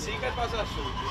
Sim, quer passar chute.